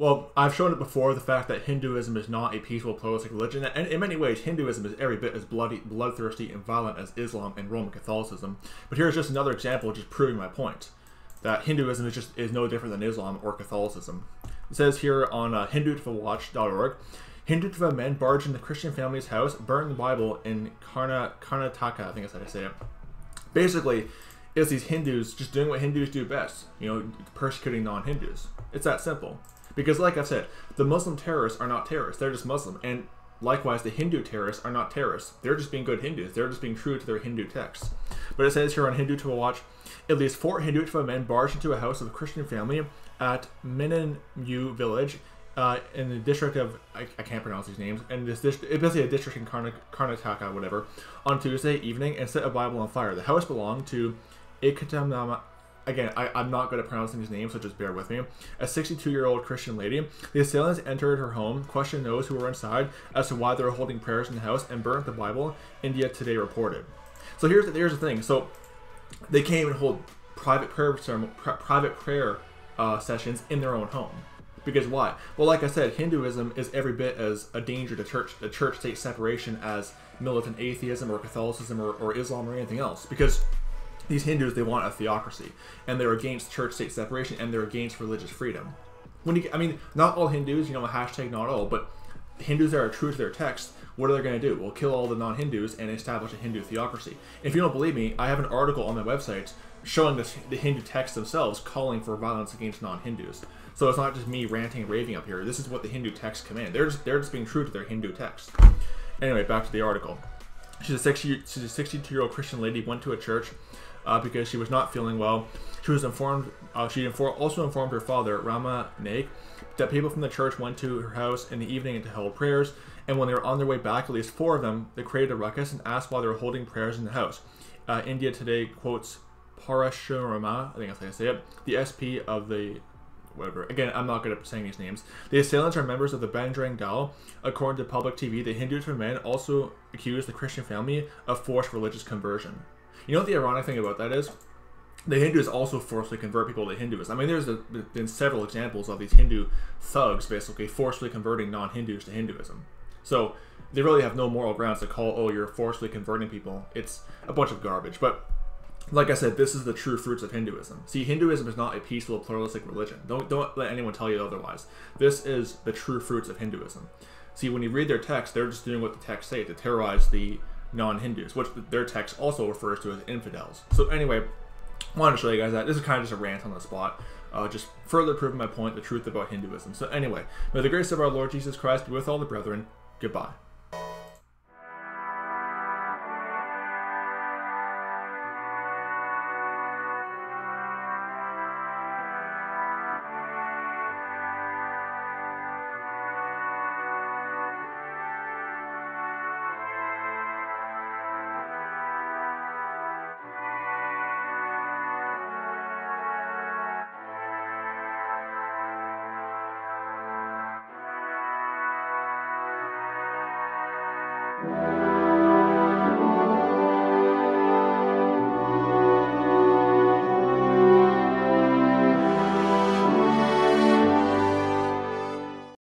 Well, I've shown it before, the fact that Hinduism is not a peaceful pluralistic religion, and in many ways Hinduism is every bit as bloody, bloodthirsty and violent as Islam and Roman Catholicism. But here's just another example just proving my point, that Hinduism is no different than Islam or Catholicism. It says here on hindutvawatch.org, Hindutva men barge into Christian family's house, burn the Bible in Karnataka, I think that's how I say it. Basically, it's these Hindus just doing what Hindus do best, you know, persecuting non-Hindus. It's that simple. Because like I said, the Muslim terrorists are not terrorists, they're just Muslim. And likewise, the Hindu terrorists are not terrorists, they're just being good Hindus, they're just being true to their Hindu texts. But it says here on Hindutva Watch, at least 4 Hindutva men barged into a house of a Christian family at Menenyu village in the district of, I can't pronounce these names, and this district, it's basically a district in Karnataka, whatever, on Tuesday evening and set a Bible on fire. The house belonged to Ikatamnama. Again, I'm not good at pronouncing these names, so just bear with me. A 62-year-old Christian lady. The assailants entered her home, questioned those who were inside as to why they were holding prayers in the house, and burnt the Bible, India Today reported. So here's the thing. So they can't even hold private prayer sessions in their own home. Because why? Well, like I said, Hinduism is every bit as a danger to church-state separation as militant atheism or Catholicism or Islam or anything else. Because these Hindus, they want a theocracy, and they're against church-state separation, and they're against religious freedom. When you, I mean, not all Hindus, you know, hashtag not all, but Hindus that are true to their text, what are they going to do? Well, kill all the non-Hindus and establish a Hindu theocracy. If you don't believe me, I have an article on my website showing the Hindu texts themselves calling for violence against non-Hindus. So it's not just me ranting and raving up here. This is what the Hindu texts command. They're just being true to their Hindu text. Anyway, back to the article. She's a 62-year-old Christian lady, went to a church because she was not feeling well. She was informed. She also informed her father, Rama Naik, that people from the church went to her house in the evening to hold prayers, and when they were on their way back, at least 4 of them, they created a ruckus and asked why they were holding prayers in the house. India Today quotes Parashurama, I think that's how I say it, the SP of the whatever. Again, I'm not good at saying these names. The assailants are members of the Bajrang Dal. According to public TV, the Hindus and men also accused the Christian family of forced religious conversion. You know what the ironic thing about that is? The Hindus also forcibly convert people to Hinduism. I mean, there's been several examples of these Hindu thugs basically forcibly converting non-Hindus to Hinduism. So they really have no moral grounds to call, oh, you're forcibly converting people. It's a bunch of garbage. But like I said, this is the true fruits of Hinduism. See, Hinduism is not a peaceful, pluralistic religion. Don't let anyone tell you otherwise. This is the true fruits of Hinduism. See, when you read their text, they're just doing what the texts say to terrorize the non-Hindus, which their text also refers to as infidels. So anyway, I wanted to show you guys that. This is kind of just a rant on the spot, just further proving my point, the truth about Hinduism. So anyway, may the grace of our Lord Jesus Christ be with all the brethren. Goodbye.